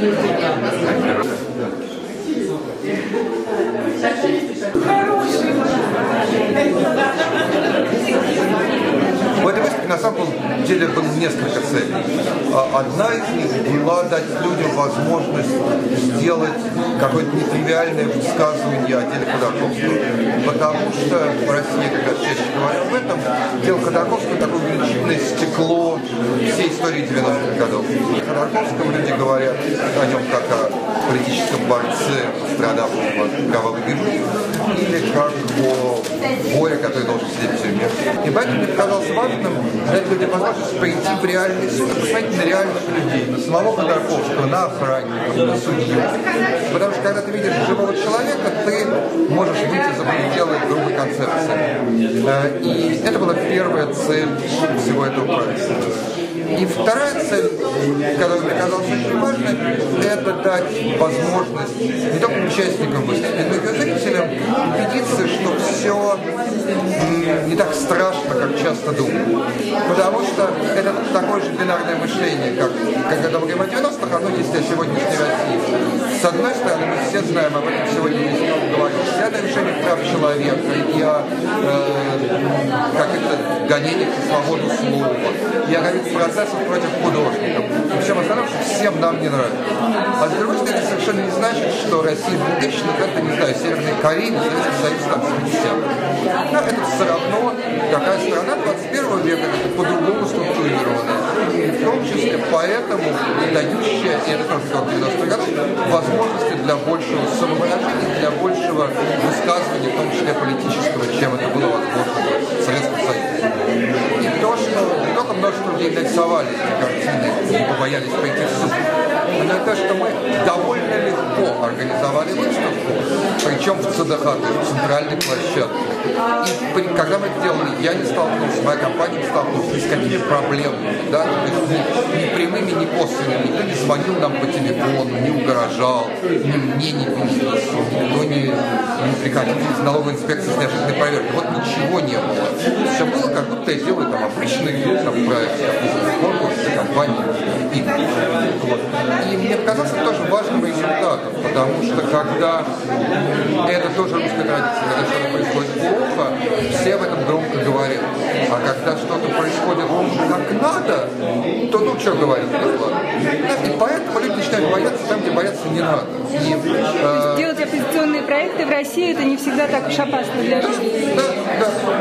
В этой выставке на самом деле было несколько целей. Одна из них была дать людям возможность сделать какое-то нетривиальное высказывание о деле Ходорковского. Потому что в России, как я чаще говорю об этом, дело Ходорковского такое увеличительное стекло всей истории 90-х годов. Ходорковскому люди говорят о нем как о политическом борце, пострадавшем от кровавой гибели, или как о горе, который должен сидеть в тюрьме. И поэтому мне показалось важным дать людям возможность прийти в реальность, посмотреть на реальных людей, на самого Ходорковского, на охранников, на судью. Потому что когда ты видишь живого человека, ты можешь выйти за пределы грубой концепции. И это была первая цель всего этого проекта. И вторая цель, которая мне казалась очень важной, это дать возможность не только участникам выставки, но и зрителям убедиться, что все не так страшно, как часто думают. Потому что это такое же бинарное мышление, как когда мы говорим о 90-х, оно есть о сегодняшней России. С одной стороны, мы все знаем об этом сегодня, если мы говорим, все о нарушении прав человека и о каких-то гонениях за свободу слова, и о каких-то процессах против художников. И всем остальном, что всем нам не нравится. А с другой стороны, это совершенно не значит, что Россия 2000-х, это, не знаю, Северная Корея, Советский Союз, там, 70-х. Но это все равно какая страна 21 века, по-другому структурирована. И в том числе поэтому дающая, и это тоже как в 90-х годах, возможности для большего самовыражения, для большего высказывания, в том числе политического, чем это было возможно в Советском Союзе. И то, что не только множество людей нарисовались на картины и побоялись пойти в суд, но и то, что мы довольно легко организовали выставку, причем в ЦДХ, то есть в центральной площадке. И когда мы это делали, я не столкнулся, моя компания не столкнулась ни с какими проблемами, да, ни прямыми, ни косвенными. Никто не звонил нам по телефону, не угрожал, ни мне, ни бизнесу, никто не приходил из налоговой инспекции с неожиданной проверкой. Вот ничего не было. Все было, как будто я делаю там обычные проекты, конкурсы, компании. И мне показалось это тоже важным результатом, потому что когда это тоже русская традиция, когда что-то происходит плохо, все об этом громко говорят. А когда что-то происходит как надо, то ну что говорить, ну ладно. И поэтому люди начинают бояться там, где бояться не надо. И, делать оппозиционные проекты в России это не всегда так уж опасно для жизни. Да.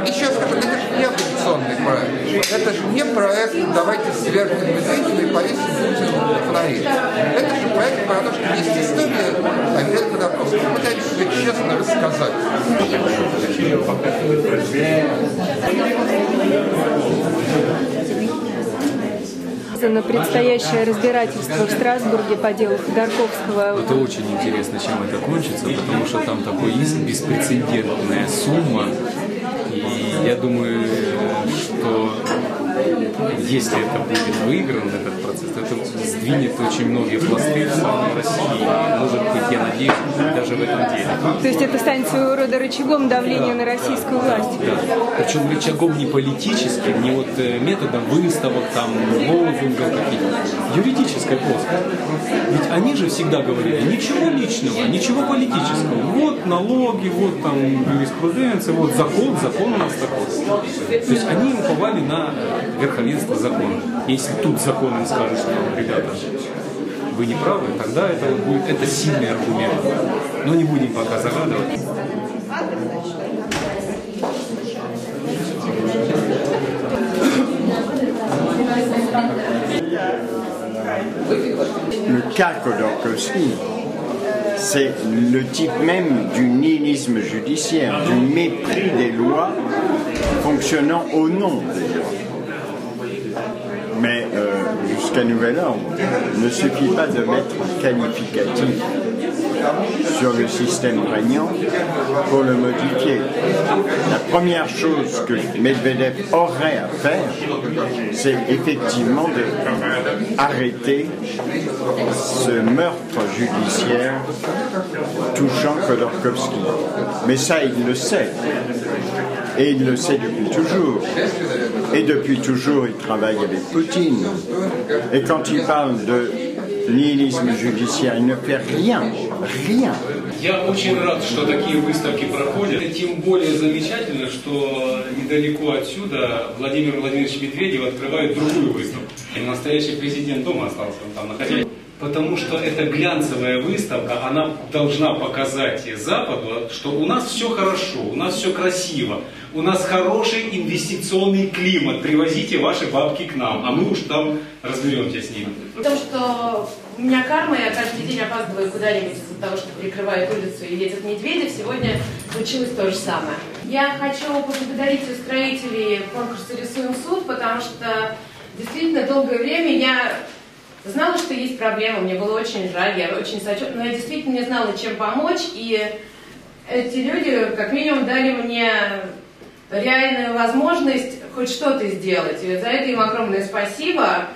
Еще скажу, это же не оппозиционный проект. Это же не проект «давайте свергнем Медведева и повесим Путина на фонаре». Это же проект про то, что есть история, а именно Ходорковского. Мы пытаемся себе честно рассказать. На предстоящее разбирательство в Страсбурге по делу Ходорковского. Это очень интересно, чем это кончится, потому что там такой есть беспрецедентная сумма. И я думаю, что если это будет выигран, этот процесс, это сдвинет очень многие пласты в самой России. Может быть, я надеюсь, даже в этом деле. То есть это станет своего рода рычагом давления на российскую власть? Да. Причем рычагом не политическим, не вот методом выставок, там, лозунгов каких-то. Юридической просто. Ведь они же всегда говорили, ничего личного, ничего политического. Вот налоги, вот там юриспруденция, вот закон у нас такой. То есть они уповали на верховенство закона. Если тут закон им скажет, что, ребята, вы не правы, тогда это будет это сильный аргумент. Но не будем пока загадывать. Le cas Khodorkovsky, c'est le type même du nihilisme judiciaire, du mépris des lois fonctionnant au nom des lois. Mais jusqu'à nouvel ordre, il ne suffit pas de mettre un qualificatif sur le système régnant pour le modifier. La première chose que Medvedev aurait à faire, c'est effectivement d'arrêter ce meurtre judiciaire touchant Khodorkovsky. Mais ça, il le sait. Et il le sait depuis toujours. Et depuis toujours, il travaille avec Poutine. Et quand il parle de ни лизм judiciaire ne fait rien, rien. Я очень рад, что такие выставки проходят. И тем более замечательно, что недалеко отсюда Владимир Владимирович Медведев открывает другую выставку. И настоящий президент дома остался, он там находился. Потому что эта глянцевая выставка, она должна показать Западу, что у нас все хорошо, у нас все красиво, у нас хороший инвестиционный климат, привозите ваши бабки к нам, а мы уж там разберемся с ними. То, что у меня карма, я каждый день опаздываю куда-нибудь из-за того, что перекрывает улицу и едет Медведев, сегодня случилось то же самое. Я хочу поблагодарить устроителей конкурса «Рисуем суд», потому что действительно долгое время я... знала, что есть проблема, мне было очень жаль, я очень сочувствовала, но я действительно не знала, чем помочь, и эти люди, как минимум, дали мне реальную возможность хоть что-то сделать, и за это им огромное спасибо.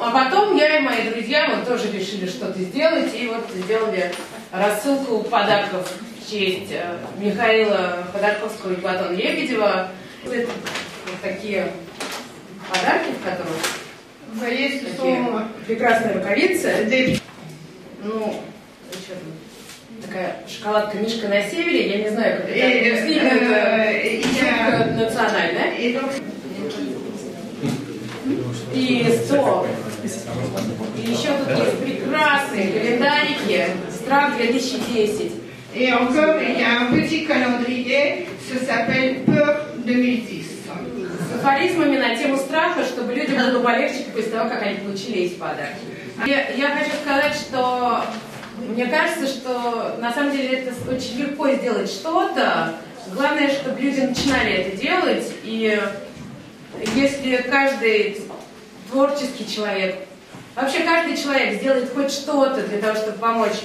А потом я и мои друзья вот тоже решили что-то сделать, и вот сделали рассылку подарков в честь Михаила Ходорковского и Платона Лебедева. Это такие подарки, в которых... Есть прекрасная рукавица. Ну, такая шоколадка-мишка на севере, я не знаю, как это национальная. И стоп. И еще тут есть прекрасные календарики «Страсбург 2010». И encore, il y a un petit calendrier, ça s'appelle Peur 2010. С афоризмами на тему страха, чтобы людям было полегче после того, как они получили эти подарки. Я хочу сказать, что мне кажется, что на самом деле это очень легко сделать что-то. Главное, чтобы люди начинали это делать. И если каждый творческий человек, вообще каждый человек сделает хоть что-то для того, чтобы помочь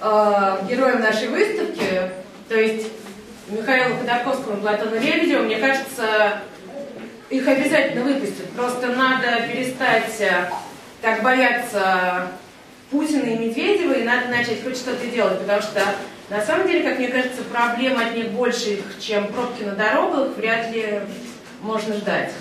героям нашей выставки, то есть... Михаилу Ходорковскому и Платону Лебедеву, мне кажется, их обязательно выпустят. Просто надо перестать так бояться Путина и Медведева, и надо начать хоть что-то делать, потому что, на самом деле, как мне кажется, проблем от них больше, чем пробки на дорогах, вряд ли можно ждать.